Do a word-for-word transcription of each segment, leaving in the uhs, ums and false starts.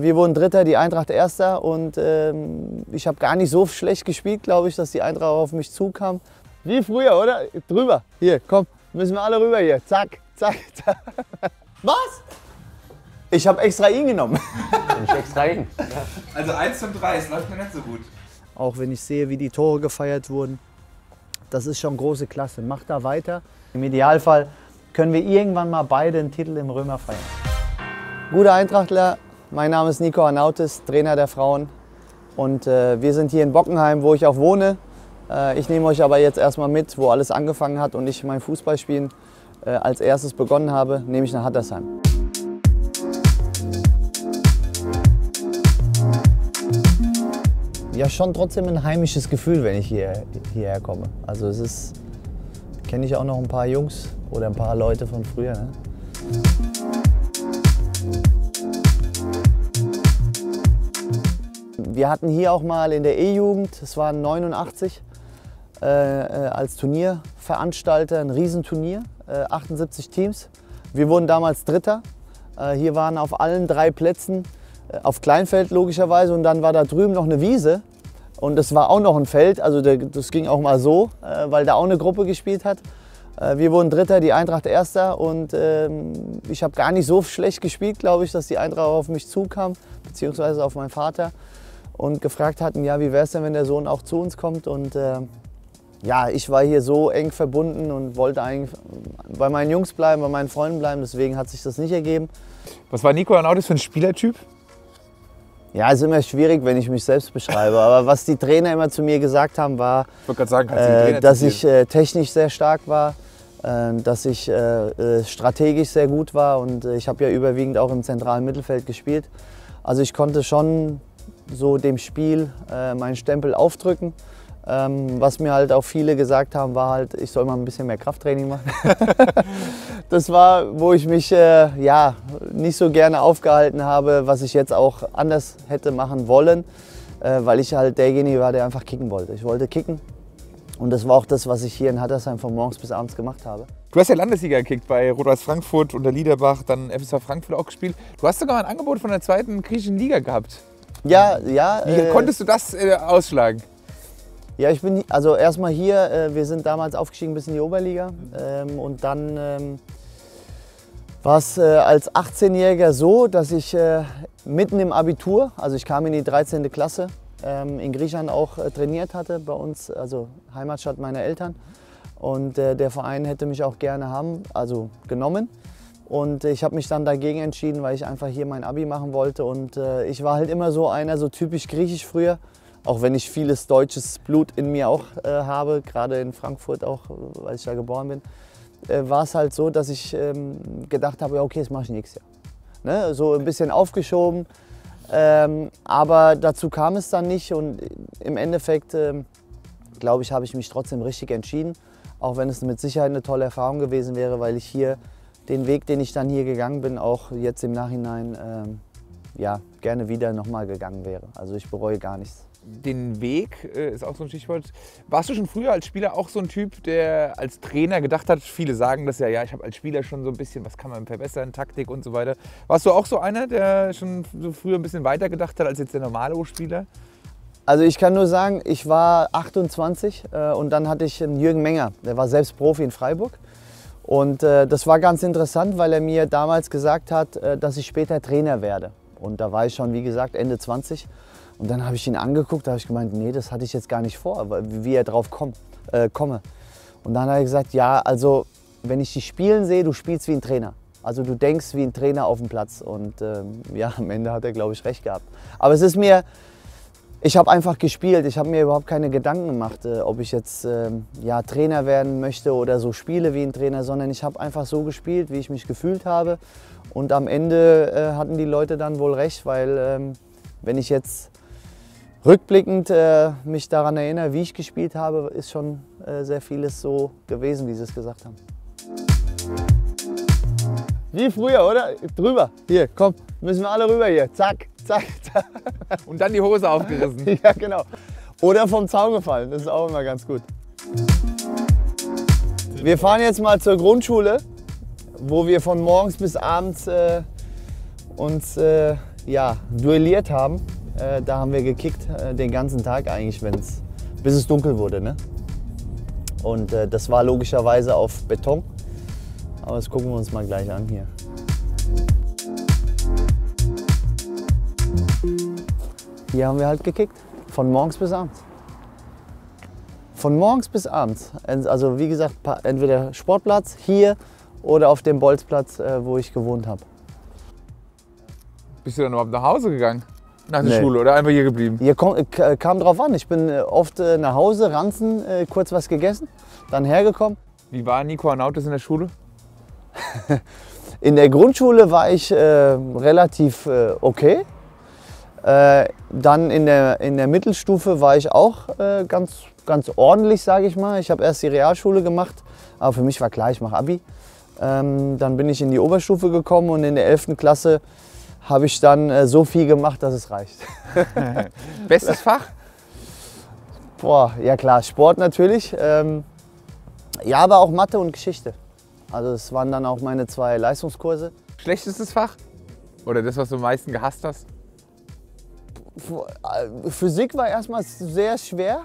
Wir wurden Dritter, die Eintracht Erster und ähm, ich habe gar nicht so schlecht gespielt, glaube ich, dass die Eintracht auf mich zukam. Wie früher, oder? Drüber. Hier, komm, müssen wir alle rüber hier. Zack, zack, zack. Was? Ich habe extra ihn genommen. Ich extra ihn. Ja. Also eins zum drei, es läuft mir nicht so gut. Auch wenn ich sehe, wie die Tore gefeiert wurden, das ist schon große Klasse. Macht da weiter. Im Idealfall können wir irgendwann mal beide einen Titel im Römer feiern. Gute Eintrachtler. Mein Name ist Nico Arnautis, Trainer der Frauen und äh, wir sind hier in Bockenheim, wo ich auch wohne. Äh, ich nehme euch aber jetzt erstmal mit, wo alles angefangen hat und ich mein Fußballspielen äh, als erstes begonnen habe, nämlich nach Hattersheim. Ja, schon trotzdem ein heimisches Gefühl, wenn ich hier, hierher komme. Also es ist, kenne ich auch noch ein paar Jungs oder ein paar Leute von früher, ne? Wir hatten hier auch mal in der E-Jugend, das waren neunundachtzig, äh, als Turnierveranstalter ein Riesenturnier, äh, achtundsiebzig Teams. Wir wurden damals Dritter. Äh, hier waren auf allen drei Plätzen, äh, auf Kleinfeld logischerweise, und dann war da drüben noch eine Wiese und es war auch noch ein Feld, also der, das ging auch mal so, äh, weil da auch eine Gruppe gespielt hat. Äh, wir wurden Dritter, die Eintracht Erster und äh, ich habe gar nicht so schlecht gespielt, glaube ich, dass die Eintracht auf mich zukam, beziehungsweise auf meinen Vater. Und gefragt hatten, ja, wie wäre es denn, wenn der Sohn auch zu uns kommt. Und äh, ja, ich war hier so eng verbunden und wollte eigentlich bei meinen Jungs bleiben, bei meinen Freunden bleiben. Deswegen hat sich das nicht ergeben. Was war Nico Arnautis für ein Spielertyp? Ja, ist immer schwierig, wenn ich mich selbst beschreibe. Aber was die Trainer immer zu mir gesagt haben, war, ich wollte gerade sagen, kannst du den Trainer äh, dass ich äh, technisch sehr stark war, äh, dass ich äh, strategisch sehr gut war. Und äh, ich habe ja überwiegend auch im zentralen Mittelfeld gespielt. Also ich konnte schon so dem Spiel äh, meinen Stempel aufdrücken. Ähm, was mir halt auch viele gesagt haben, war halt, ich soll mal ein bisschen mehr Krafttraining machen. Das war, wo ich mich äh, ja, nicht so gerne aufgehalten habe, was ich jetzt auch anders hätte machen wollen, äh, weil ich halt derjenige war, der einfach kicken wollte. Ich wollte kicken und das war auch das, was ich hier in Hattersheim von morgens bis abends gemacht habe. Du hast ja Landesliga gekickt bei Rot-Weiß Frankfurt, unter Liederbach, dann F S V Frankfurt auch gespielt. Du hast sogar ein Angebot von der zweiten griechischen Liga gehabt. Ja, ja. Wie äh, konntest du das äh, ausschlagen? Ja, ich bin also erstmal hier, äh, wir sind damals aufgestiegen bis in die Oberliga ähm, und dann ähm, war es äh, als achtzehnjähriger so, dass ich äh, mitten im Abitur, also ich kam in die dreizehnte Klasse, ähm, in Griechenland auch äh, trainiert hatte, bei uns, also Heimatstadt meiner Eltern, und äh, der Verein hätte mich auch gerne haben, also genommen. Und ich habe mich dann dagegen entschieden, weil ich einfach hier mein Abi machen wollte. Und äh, ich war halt immer so einer, so typisch griechisch früher, auch wenn ich vieles deutsches Blut in mir auch äh, habe, gerade in Frankfurt auch, weil ich da geboren bin, äh, war es halt so, dass ich ähm, gedacht habe, ja okay, das mache ich nächstes Jahr. Ne? So ein bisschen aufgeschoben, ähm, aber dazu kam es dann nicht und im Endeffekt, ähm, glaube ich, habe ich mich trotzdem richtig entschieden, auch wenn es mit Sicherheit eine tolle Erfahrung gewesen wäre, weil ich hier den Weg, den ich dann hier gegangen bin, auch jetzt im Nachhinein ähm, ja, gerne wieder nochmal gegangen wäre. Also ich bereue gar nichts. Den Weg äh, ist auch so ein Stichwort. Warst du schon früher als Spieler auch so ein Typ, der als Trainer gedacht hat, viele sagen das ja, ja, ich habe als Spieler schon so ein bisschen, was kann man verbessern, Taktik und so weiter. Warst du auch so einer, der schon so früher ein bisschen weiter gedacht hat als jetzt der normale Spieler? Also ich kann nur sagen, ich war achtundzwanzig äh, und dann hatte ich einen Jürgen Menger, der war selbst Profi in Freiburg. Und äh, das war ganz interessant, weil er mir damals gesagt hat, äh, dass ich später Trainer werde. Und da war ich schon, wie gesagt, Ende zwanzig. Und dann habe ich ihn angeguckt, da habe ich gemeint, nee, das hatte ich jetzt gar nicht vor, aber wie er drauf komm, äh, komme. Und dann hat er gesagt, ja, also wenn ich dich spielen sehe, du spielst wie ein Trainer. Also du denkst wie ein Trainer auf dem Platz. Und ähm, ja, am Ende hat er, glaube ich, recht gehabt. Aber es ist mir... Ich habe einfach gespielt, ich habe mir überhaupt keine Gedanken gemacht, äh, ob ich jetzt äh, ja, Trainer werden möchte oder so spiele wie ein Trainer, sondern ich habe einfach so gespielt, wie ich mich gefühlt habe. Und am Ende äh, hatten die Leute dann wohl recht, weil ähm, wenn ich jetzt rückblickend äh, mich daran erinnere, wie ich gespielt habe, ist schon äh, sehr vieles so gewesen, wie sie es gesagt haben. Wie früher, oder? Drüber. Hier, komm, müssen wir alle rüber hier. Zack, zack, zack. Und dann die Hose aufgerissen. Ja, genau. Oder vom Zaun gefallen. Das ist auch immer ganz gut. Wir fahren jetzt mal zur Grundschule, wo wir von morgens bis abends äh, uns äh, ja, duelliert haben. Äh, da haben wir gekickt äh, den ganzen Tag eigentlich, wenn's, bis es dunkel wurde. Ne? Und äh, das war logischerweise auf Beton. Aber das gucken wir uns mal gleich an hier. Hier haben wir halt gekickt, von morgens bis abends. Von morgens bis abends, also wie gesagt, entweder Sportplatz hier oder auf dem Bolzplatz, wo ich gewohnt habe. Bist du dann überhaupt nach Hause gegangen nach der nee. Schule oder einfach hier geblieben? Hier kam, kam drauf an, ich bin oft nach Hause, ranzen, kurz was gegessen, dann hergekommen. Wie war Nico Arnautis in der Schule? In der Grundschule war ich äh, relativ äh, okay. Äh, dann in der, in der Mittelstufe war ich auch äh, ganz, ganz ordentlich, sage ich mal. Ich habe erst die Realschule gemacht, aber für mich war klar, ich mache Abi. Ähm, dann bin ich in die Oberstufe gekommen und in der elften Klasse habe ich dann äh, so viel gemacht, dass es reicht. Bestes Fach? Boah, ja klar, Sport natürlich. Ähm, ja, aber auch Mathe und Geschichte. Also es waren dann auch meine zwei Leistungskurse. Schlechtestes Fach? Oder das, was du am meisten gehasst hast? Physik war erstmal sehr schwer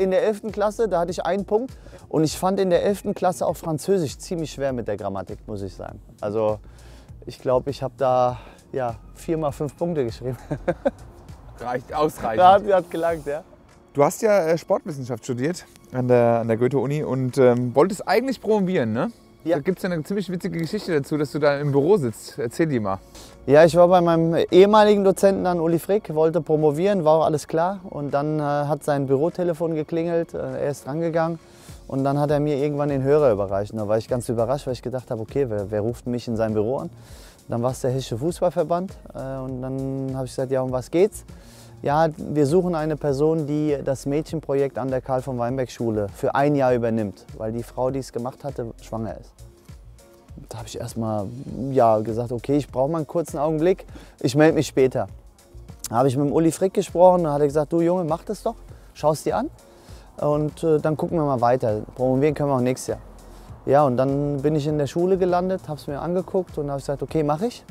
in der elften Klasse, da hatte ich einen Punkt. Und ich fand in der elften Klasse auch Französisch ziemlich schwer mit der Grammatik, muss ich sagen. Also ich glaube, ich habe da ja, vier mal fünf Punkte geschrieben. Reicht, ausreichend. Da hat, hat gelangt, ja. Du hast ja Sportwissenschaft studiert an der, an der Goethe-Uni und ähm, wolltest eigentlich promovieren, ne? Ja. Da gibt es ja eine ziemlich witzige Geschichte dazu, dass du da im Büro sitzt. Erzähl die mal. Ja, ich war bei meinem ehemaligen Dozenten dann, Uli Frick, wollte promovieren, war auch alles klar. Und dann äh, hat sein Bürotelefon geklingelt, äh, er ist rangegangen und dann hat er mir irgendwann den Hörer überreicht. Und da war ich ganz überrascht, weil ich gedacht habe, okay, wer, wer ruft mich in sein Büro an? Und dann war es der Hessische Fußballverband äh, und dann habe ich gesagt, ja, um was geht's? Ja, wir suchen eine Person, die das Mädchenprojekt an der Karl-von-Weinberg-Schule für ein Jahr übernimmt, weil die Frau, die es gemacht hatte, schwanger ist. Da habe ich erstmal ja, gesagt, okay, ich brauche mal einen kurzen Augenblick, ich melde mich später. Da habe ich mit dem Uli Frick gesprochen, da hat er gesagt, du Junge, mach das doch, schau es dir an und äh, dann gucken wir mal weiter. Promovieren können wir auch nächstes Jahr. Ja, und dann bin ich in der Schule gelandet, habe es mir angeguckt und habe gesagt, okay, mache ich.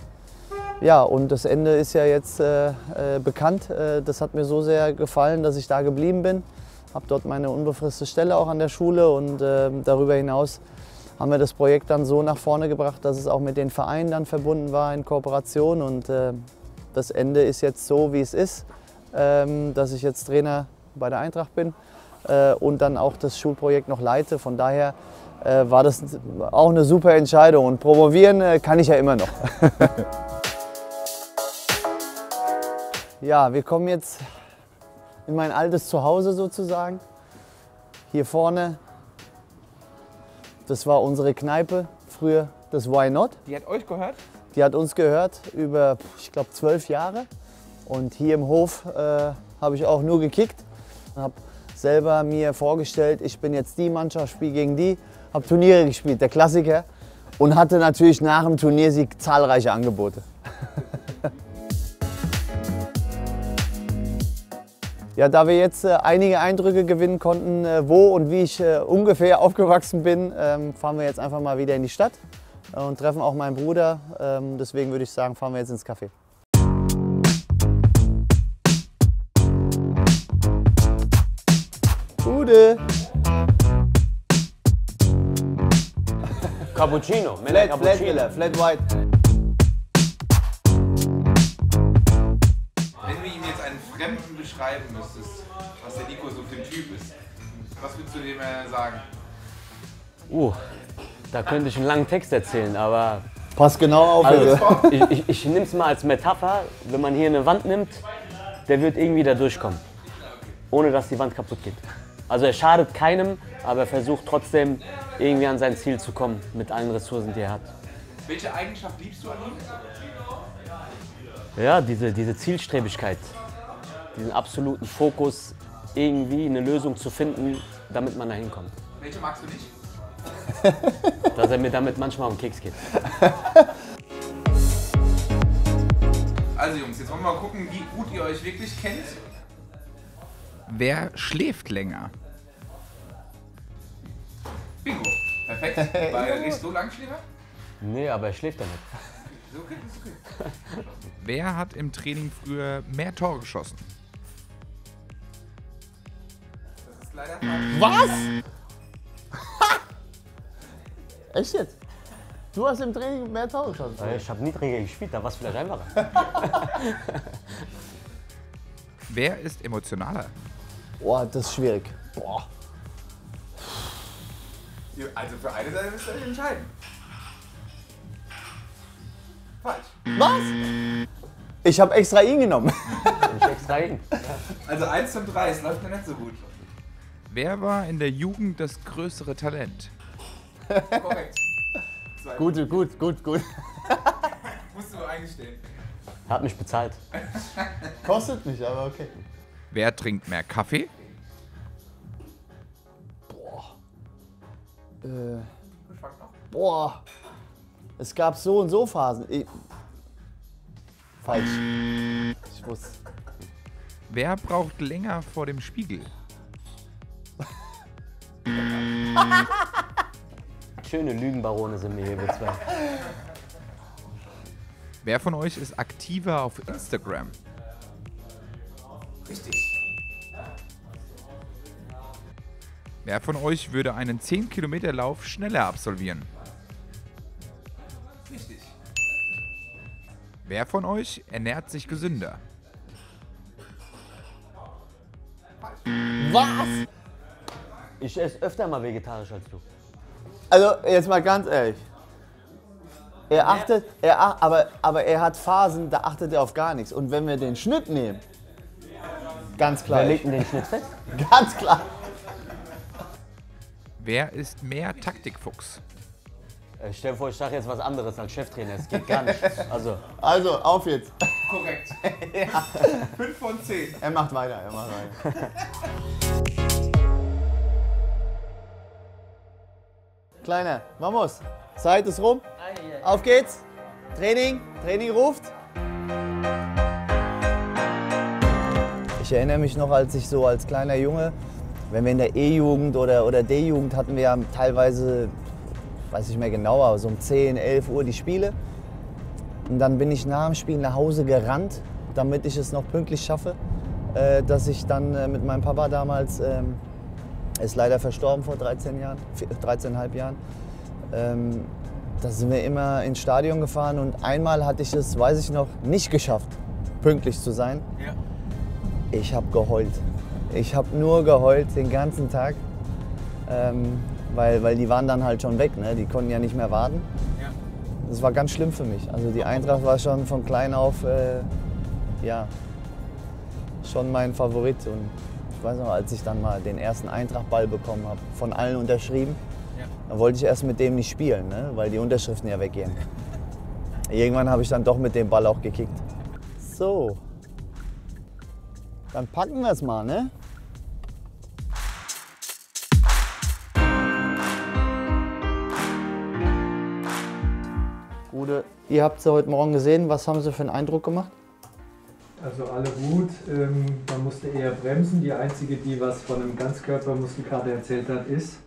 Ja, und das Ende ist ja jetzt äh, äh, bekannt. Äh, das hat mir so sehr gefallen, dass ich da geblieben bin. Habe dort meine unbefristete Stelle auch an der Schule und äh, darüber hinaus haben wir das Projekt dann so nach vorne gebracht, dass es auch mit den Vereinen dann verbunden war in Kooperation. Und äh, das Ende ist jetzt so, wie es ist, ähm, dass ich jetzt Trainer bei der Eintracht bin äh, und dann auch das Schulprojekt noch leite. Von daher äh, war das auch eine super Entscheidung und promovieren äh, kann ich ja immer noch. Ja, wir kommen jetzt in mein altes Zuhause sozusagen. Hier vorne, das war unsere Kneipe, früher das Why Not. Die hat euch gehört? Die hat uns gehört über, ich glaube, zwölf Jahre. Und hier im Hof äh, habe ich auch nur gekickt. Habe selber mir vorgestellt, ich bin jetzt die Mannschaft, spiele gegen die. Habe Turniere gespielt, der Klassiker. Und hatte natürlich nach dem Turniersieg zahlreiche Angebote. Ja, da wir jetzt äh, einige Eindrücke gewinnen konnten, äh, wo und wie ich äh, ungefähr aufgewachsen bin, ähm, fahren wir jetzt einfach mal wieder in die Stadt äh, und treffen auch meinen Bruder. Ähm, deswegen würde ich sagen, fahren wir jetzt ins Café. Gute! Cappuccino, Flat, Flat Miller, Flat White. Fremden beschreiben müsstest, was der Nico so für ein Typ ist, was würdest du dem sagen? Uh, da könnte ich einen langen Text erzählen, aber... Pass genau auf, also, ich, ich, ich nehme es mal als Metapher, wenn man hier eine Wand nimmt, der wird irgendwie da durchkommen, ohne dass die Wand kaputt geht. Also er schadet keinem, aber er versucht trotzdem irgendwie an sein Ziel zu kommen, mit allen Ressourcen, die er hat. Welche Eigenschaft liebst du an ihm? Ja, diese, diese Zielstrebigkeit. Diesen absoluten Fokus, irgendwie eine Lösung zu finden, damit man da hinkommt. Welche magst du nicht? Dass er mir damit manchmal auf den Keks geht. Also Jungs, jetzt wollen wir mal gucken, wie gut ihr euch wirklich kennt. Wer schläft länger? Bingo, perfekt. War er nicht so Langschläfer? Nee, aber er schläft damit. Ist okay, ist okay. Wer hat im Training früher mehr Tore geschossen? Das ist leider falsch. Was? Echt jetzt? Du hast im Training mehr Tore geschossen? Ich habe nie Training gespielt, da war es vielleicht einfacher. Wer ist emotionaler? Boah, das ist schwierig. Boah. Also für eine Seite müsst ihr euch entscheiden. Falsch. Was? Ich habe extra ihn genommen. Ich extra ihn. Also eins zum drei, es läuft mir nicht so gut. Wer war in der Jugend das größere Talent? Korrekt. Gute, gut, gut, gut. Musst du eingestehen. Hat mich bezahlt. Kostet mich, aber okay. Wer trinkt mehr Kaffee? Boah. Äh. Boah. Es gab so und so Phasen. Ich Falsch. Ich wusste. Wer braucht länger vor dem Spiegel? Schöne Lügenbarone sind wir hier, wir zwei. Wer von euch ist aktiver auf Instagram? Richtig. Wer von euch würde einen zehn Kilometer Lauf schneller absolvieren? Richtig. Wer von euch ernährt sich gesünder? Was? Ich esse öfter mal vegetarisch als du. Also, jetzt mal ganz ehrlich. Er achtet, er ach, aber, aber er hat Phasen, da achtet er auf gar nichts. Und wenn wir den Schnitt nehmen, ganz klar. Wir legen den Schnitt fest. Ganz klar. Wer ist mehr Taktikfuchs? Ich stell dir vor, ich sage jetzt was anderes als Cheftrainer. Es geht gar nicht. Also, also auf jetzt. Korrekt. Ja. fünf von zehn. Er macht weiter, er macht weiter. Kleiner, vamos. Zeit ist rum. Auf geht's. Training, Training ruft. Ich erinnere mich noch, als ich so als kleiner Junge, wenn wir in der E-Jugend oder, oder D-Jugend hatten wir ja teilweise, weiß ich mehr genau, aber so um zehn, elf Uhr die Spiele. Und dann bin ich nach dem Spiel nach Hause gerannt, damit ich es noch pünktlich schaffe, äh, dass ich dann äh, mit meinem Papa damals, ähm, er ist leider verstorben vor dreizehn Jahren, dreizehn Komma fünf Jahren. Ähm, da sind wir immer ins Stadion gefahren und einmal hatte ich es, weiß ich noch, nicht geschafft, pünktlich zu sein. Ja. Ich habe geheult. Ich habe nur geheult den ganzen Tag, ähm, weil, weil die waren dann halt schon weg, ne? Die konnten ja nicht mehr warten. Ja. Das war ganz schlimm für mich. Also die Eintracht war schon von klein auf, äh, ja, schon mein Favorit. Und ich weiß noch, als ich dann mal den ersten Eintracht-Ball bekommen habe, von allen unterschrieben, ja, dann wollte ich erst mit dem nicht spielen, ne? Weil die Unterschriften ja weggehen. Irgendwann habe ich dann doch mit dem Ball auch gekickt. So, dann packen wir es mal, ne? Gute, ihr habt sie heute Morgen gesehen, was haben sie für einen Eindruck gemacht? Also alle gut, ähm, man musste eher bremsen. Die einzige, die was von einem Ganzkörpermuskelkater erzählt hat, ist...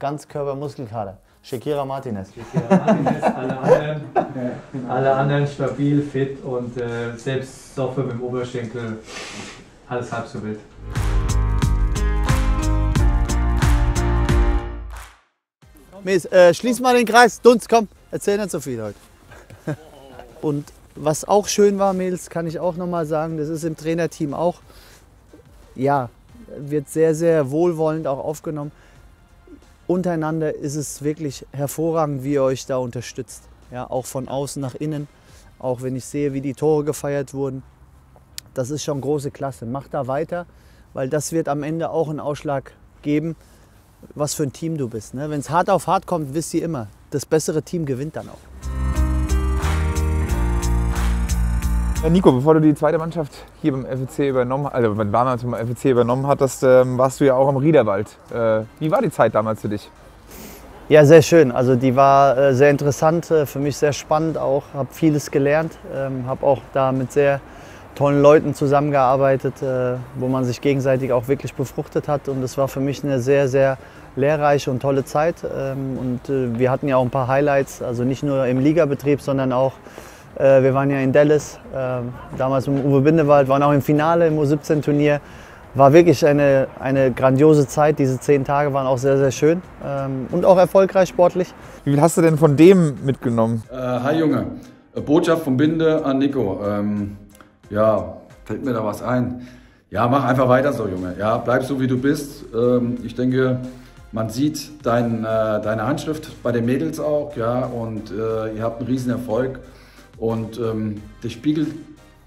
Ganzkörpermuskelkater. Shakira Martinez. Shakira Martinez, alle anderen, alle anderen stabil, fit und äh, selbst Soffe mit dem Oberschenkel, alles halb so wild. Mies, äh, schließ mal den Kreis. Dunst, komm, erzähl nicht so viel heute. Und was auch schön war, Mädels, kann ich auch noch mal sagen, das ist im Trainerteam auch, ja, wird sehr, sehr wohlwollend auch aufgenommen. Untereinander ist es wirklich hervorragend, wie ihr euch da unterstützt. Ja, auch von außen nach innen, auch wenn ich sehe, wie die Tore gefeiert wurden. Das ist schon große Klasse. Macht da weiter, weil das wird am Ende auch einen Ausschlag geben, was für ein Team du bist. Ne? Wenn es hart auf hart kommt, wisst ihr immer, das bessere Team gewinnt dann auch. Nico, bevor du die zweite Mannschaft hier beim F C übernommen, also beim F C übernommen hattest, ähm, warst du ja auch am Riederwald. Äh, wie war die Zeit damals für dich? Ja, sehr schön. Also die war äh, sehr interessant, äh, für mich sehr spannend auch. Habe vieles gelernt, ähm, habe auch da mit sehr tollen Leuten zusammengearbeitet, wo man sich gegenseitig auch wirklich befruchtet hat. Und das war für mich eine sehr, sehr lehrreiche und tolle Zeit. Und wir hatten ja auch ein paar Highlights, also nicht nur im Ligabetrieb, sondern auch, wir waren ja in Dallas, damals mit Uwe Bindewald, waren auch im Finale im U siebzehn-Turnier. War wirklich eine, eine grandiose Zeit. Diese zehn Tage waren auch sehr, sehr schön und auch erfolgreich sportlich. Wie viel hast du denn von dem mitgenommen? Äh, hi Junge, Botschaft von Binde an Nico. Ähm Ja, fällt mir da was ein. Ja, mach einfach weiter so, Junge. Ja, bleib so, wie du bist. Ähm, ich denke, man sieht dein, äh, deine Handschrift bei den Mädels auch, ja, und äh, ihr habt einen riesen Erfolg. Und ähm, das spiegelt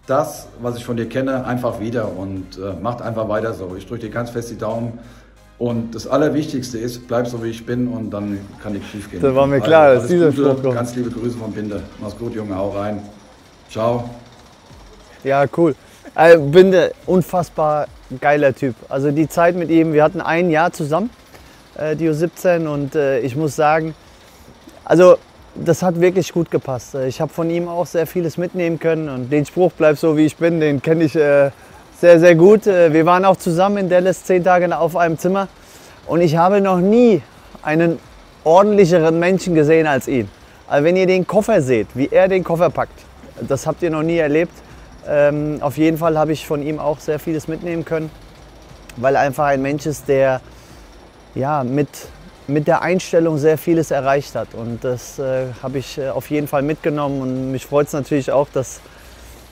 das, was ich von dir kenne, einfach wieder und äh, macht einfach weiter so. Ich drücke dir ganz fest die Daumen. Und das Allerwichtigste ist, bleib so, wie ich bin und dann kann nichts schief gehen. Das war mir klar, also, dass dieser Spruch kommt. Ganz liebe Grüße von Binde. Mach's gut, Junge, hau rein. Ciao. Ja, cool. Binde, unfassbar geiler Typ. Also die Zeit mit ihm, wir hatten ein Jahr zusammen, die U siebzehn, und ich muss sagen, also das hat wirklich gut gepasst. Ich habe von ihm auch sehr vieles mitnehmen können und den Spruch, bleib so wie ich bin, den kenne ich sehr, sehr gut. Wir waren auch zusammen in Dallas zehn Tage auf einem Zimmer und ich habe noch nie einen ordentlicheren Menschen gesehen als ihn. Also wenn ihr den Koffer seht, wie er den Koffer packt, das habt ihr noch nie erlebt. Ähm, auf jeden Fall habe ich von ihm auch sehr vieles mitnehmen können, weil er einfach ein Mensch ist, der ja, mit, mit der Einstellung sehr vieles erreicht hat. Und das äh, habe ich äh, auf jeden Fall mitgenommen. Und mich freut es natürlich auch, dass,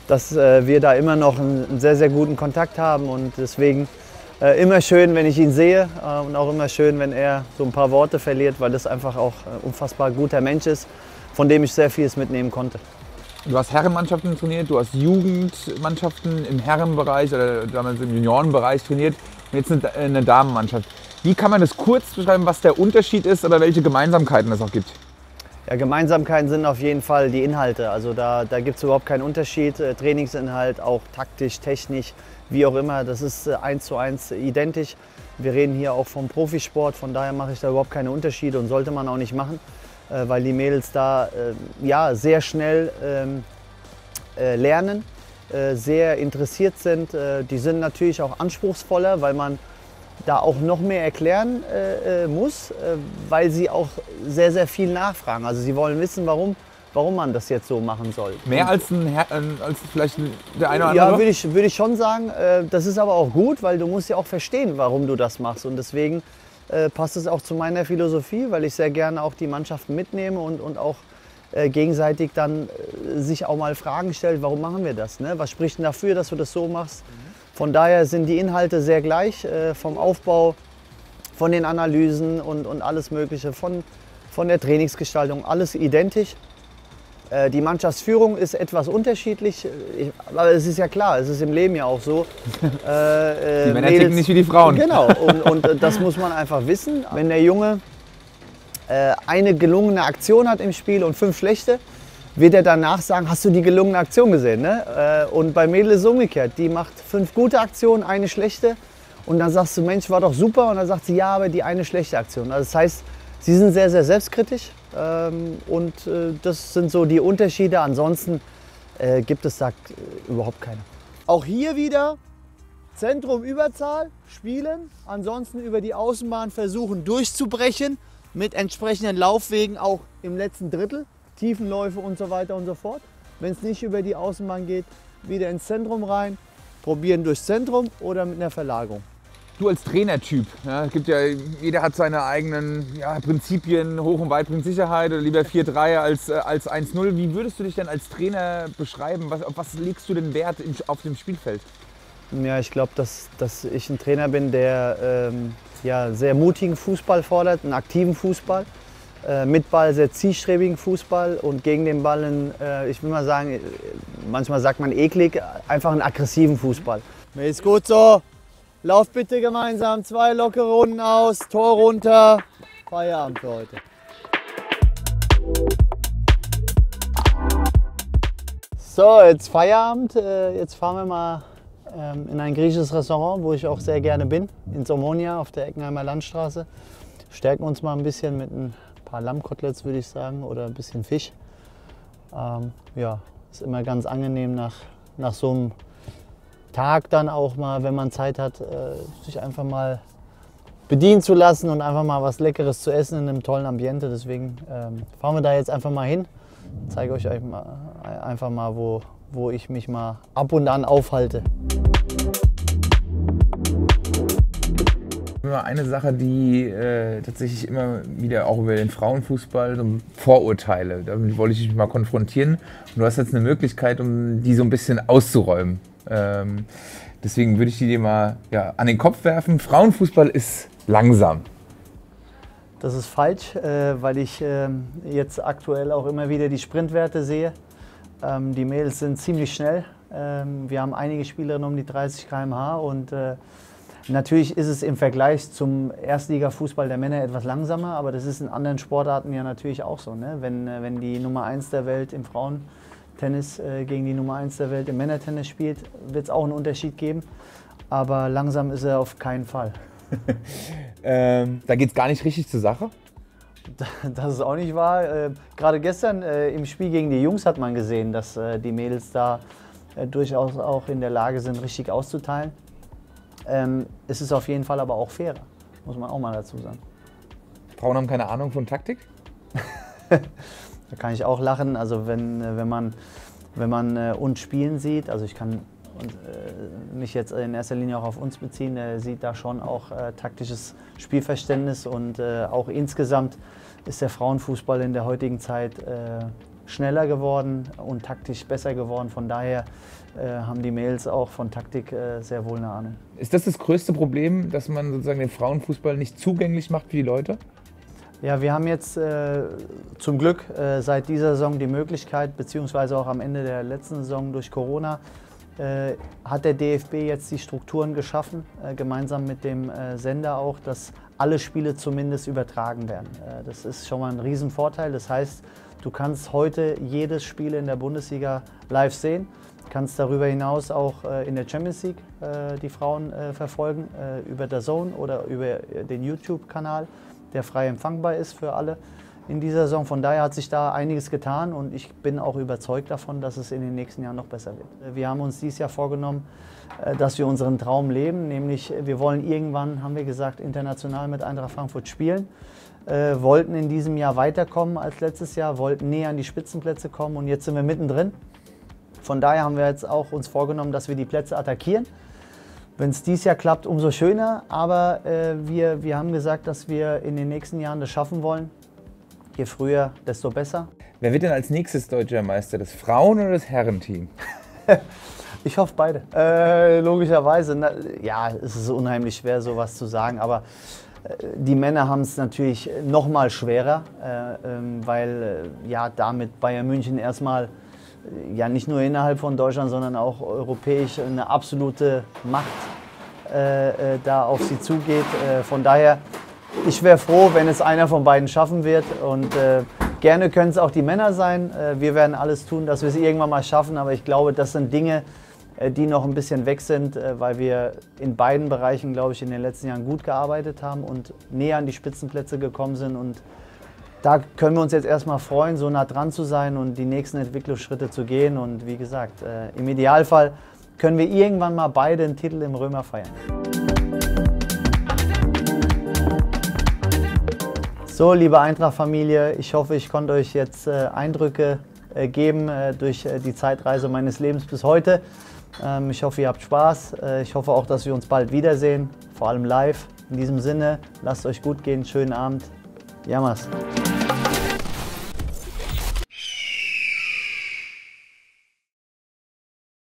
dass äh, wir da immer noch einen, einen sehr, sehr guten Kontakt haben. Und deswegen äh, immer schön, wenn ich ihn sehe äh, und auch immer schön, wenn er so ein paar Worte verliert, weil das einfach auch ein unfassbar guter Mensch ist, von dem ich sehr vieles mitnehmen konnte. Du hast Herrenmannschaften trainiert, du hast Jugendmannschaften im Herrenbereich oder damals im Juniorenbereich trainiert und jetzt eine, eine Damenmannschaft. Wie kann man das kurz beschreiben, was der Unterschied ist oder welche Gemeinsamkeiten es auch gibt? Ja, Gemeinsamkeiten sind auf jeden Fall die Inhalte. Also da, da gibt es überhaupt keinen Unterschied. Äh, Trainingsinhalt, auch taktisch, technisch, wie auch immer, das ist äh, eins zu eins identisch. Wir reden hier auch vom Profisport, von daher mache ich da überhaupt keine Unterschiede und sollte man auch nicht machen, weil die Mädels da äh, ja, sehr schnell ähm, äh, lernen, äh, sehr interessiert sind. Äh, die sind natürlich auch anspruchsvoller, weil man da auch noch mehr erklären äh, äh, muss, äh, weil sie auch sehr, sehr viel nachfragen. Also sie wollen wissen, warum, warum man das jetzt so machen soll. Mehr als, ein Her äh, als vielleicht der eine oder andere? Ja, würde ich, würd ich schon sagen. Äh, das ist aber auch gut, weil du musst ja auch verstehen, warum du das machst. Und deswegen Äh, passt es auch zu meiner Philosophie, weil ich sehr gerne auch die Mannschaften mitnehme und, und auch äh, gegenseitig dann äh, sich auch mal Fragen stellt, warum machen wir das? Ne? Was spricht denn dafür, dass du das so machst? Von daher sind die Inhalte sehr gleich, äh, vom Aufbau, von den Analysen und, und alles Mögliche, von, von der Trainingsgestaltung, alles identisch. Äh, die Mannschaftsführung ist etwas unterschiedlich, ich, aber es ist ja klar, es ist im Leben ja auch so. Äh, äh, die Männer ticken nicht wie die Frauen. Genau, und, und das muss man einfach wissen. Wenn der Junge äh, eine gelungene Aktion hat im Spiel und fünf schlechte, wird er danach sagen, hast du die gelungene Aktion gesehen? Ne? Äh, und bei Mädels ist es umgekehrt, die macht fünf gute Aktionen, eine schlechte und dann sagst du, Mensch, war doch super, und dann sagt sie, ja, aber die eine schlechte Aktion. Also das heißt, sie sind sehr, sehr selbstkritisch. Und das sind so die Unterschiede, ansonsten gibt es da überhaupt keine. Auch hier wieder Zentrum Überzahl spielen, ansonsten über die Außenbahn versuchen durchzubrechen mit entsprechenden Laufwegen auch im letzten Drittel, Tiefenläufe und so weiter und so fort. Wenn es nicht über die Außenbahn geht, wieder ins Zentrum rein, probieren durchs Zentrum oder mit einer Verlagerung. Du als Trainertyp, ja, gibt ja, jeder hat seine eigenen ja, Prinzipien, hoch und weit bringt Sicherheit oder lieber vier drei als, als eins null. Wie würdest du dich denn als Trainer beschreiben? Was, auf was legst du den Wert im, auf dem Spielfeld? Ja, ich glaube, dass, dass ich ein Trainer bin, der ähm, ja, sehr mutigen Fußball fordert, einen aktiven Fußball, äh, mit Ball sehr zielstrebigen Fußball und gegen den Ball, einen, äh, ich will mal sagen, manchmal sagt man eklig, einfach einen aggressiven Fußball. Mir ist gut so. Lauf bitte gemeinsam, zwei lockere Runden aus, Tor runter, Feierabend für heute. So, jetzt Feierabend, jetzt fahren wir mal in ein griechisches Restaurant, wo ich auch sehr gerne bin, ins Omonia auf der Eckenheimer Landstraße. Stärken uns mal ein bisschen mit ein paar Lammkoteletts, würde ich sagen, oder ein bisschen Fisch. Ähm, ja, ist immer ganz angenehm nach, nach so einem Tag dann auch mal, wenn man Zeit hat, sich einfach mal bedienen zu lassen und einfach mal was Leckeres zu essen in einem tollen Ambiente. Deswegen ähm, fahren wir da jetzt einfach mal hin. Ich zeige euch einfach mal, wo, wo ich mich mal ab und an aufhalte. Eine Sache, die äh, tatsächlich immer wieder auch über den Frauenfußball, so Vorurteile, damit wollte ich mich mal konfrontieren. Und du hast jetzt eine Möglichkeit, um die so ein bisschen auszuräumen. Ähm, deswegen würde ich die dir mal ja, an den Kopf werfen. Frauenfußball ist langsam. Das ist falsch, äh, weil ich äh, jetzt aktuell auch immer wieder die Sprintwerte sehe. Ähm, die Mädels sind ziemlich schnell. Ähm, wir haben einige Spielerinnen um die dreißig Kilometer pro Stunde und äh, natürlich ist es im Vergleich zum Erstliga-Fußball der Männer etwas langsamer, aber das ist in anderen Sportarten ja natürlich auch so. Ne? Wenn, wenn die Nummer eins der Welt im Frauentennis äh, gegen die Nummer eins der Welt im Männertennis spielt, wird es auch einen Unterschied geben, aber langsam ist er auf keinen Fall. ähm, da geht es gar nicht richtig zur Sache? Das ist auch nicht wahr. Äh, gerade gestern äh, im Spiel gegen die Jungs hat man gesehen, dass äh, die Mädels da äh, durchaus auch in der Lage sind, richtig auszuteilen. Ähm, es ist auf jeden Fall aber auch fairer, muss man auch mal dazu sagen. Frauen haben keine Ahnung von Taktik? Da kann ich auch lachen, also wenn, wenn man, wenn man äh, uns spielen sieht, also ich kann und, äh, mich jetzt in erster Linie auch auf uns beziehen, der sieht da schon auch äh, taktisches Spielverständnis und äh, auch insgesamt ist der Frauenfußball in der heutigen Zeit äh, schneller geworden und taktisch besser geworden. Von daher äh, haben die Mädels auch von Taktik äh, sehr wohl eine Ahnung. Ist das das größte Problem, dass man sozusagen den Frauenfußball nicht zugänglich macht für die Leute? Ja, wir haben jetzt äh, zum Glück äh, seit dieser Saison die Möglichkeit, beziehungsweise auch am Ende der letzten Saison durch Corona, äh, hat der D F B jetzt die Strukturen geschaffen, äh, gemeinsam mit dem äh, Sender auch, dass alle Spiele zumindest übertragen werden. Äh, das ist schon mal ein Riesenvorteil. Das heißt, du kannst heute jedes Spiel in der Bundesliga live sehen, kannst darüber hinaus auch in der Champions League die Frauen verfolgen, über D A Z N oder über den YouTube-Kanal, der frei empfangbar ist für alle in dieser Saison. Von daher hat sich da einiges getan und ich bin auch überzeugt davon, dass es in den nächsten Jahren noch besser wird. Wir haben uns dieses Jahr vorgenommen, dass wir unseren Traum leben, nämlich wir wollen irgendwann, haben wir gesagt, international mit Eintracht Frankfurt spielen. Äh, wollten in diesem Jahr weiterkommen als letztes Jahr, wollten näher an die Spitzenplätze kommen und jetzt sind wir mittendrin. Von daher haben wir jetzt auch uns vorgenommen, dass wir die Plätze attackieren. Wenn es dieses Jahr klappt, umso schöner, aber äh, wir, wir haben gesagt, dass wir in den nächsten Jahren das schaffen wollen. Je früher, desto besser. Wer wird denn als nächstes deutscher Meister, das Frauen- oder das Herrenteam? Ich hoffe beide. Äh, logischerweise, na, ja, es ist unheimlich schwer, sowas zu sagen, aber die Männer haben es natürlich noch mal schwerer, weil ja damit Bayern München erstmal ja nicht nur innerhalb von Deutschland, sondern auch europäisch eine absolute Macht äh, da auf sie zugeht. Von daher, ich wäre froh, wenn es einer von beiden schaffen wird und äh, gerne können es auch die Männer sein. Wir werden alles tun, dass wir es irgendwann mal schaffen, aber ich glaube, das sind Dinge, die noch ein bisschen weg sind, weil wir in beiden Bereichen, glaube ich, in den letzten Jahren gut gearbeitet haben und näher an die Spitzenplätze gekommen sind. Und da können wir uns jetzt erstmal freuen, so nah dran zu sein und die nächsten Entwicklungsschritte zu gehen. Und wie gesagt, im Idealfall können wir irgendwann mal beide einen Titel im Römer feiern. So, liebe Eintracht-Familie, ich hoffe, ich konnte euch jetzt Eindrücke geben durch die Zeitreise meines Lebens bis heute. Ich hoffe, ihr habt Spaß. Ich hoffe auch, dass wir uns bald wiedersehen, vor allem live. In diesem Sinne, lasst euch gut gehen, schönen Abend. Jammers.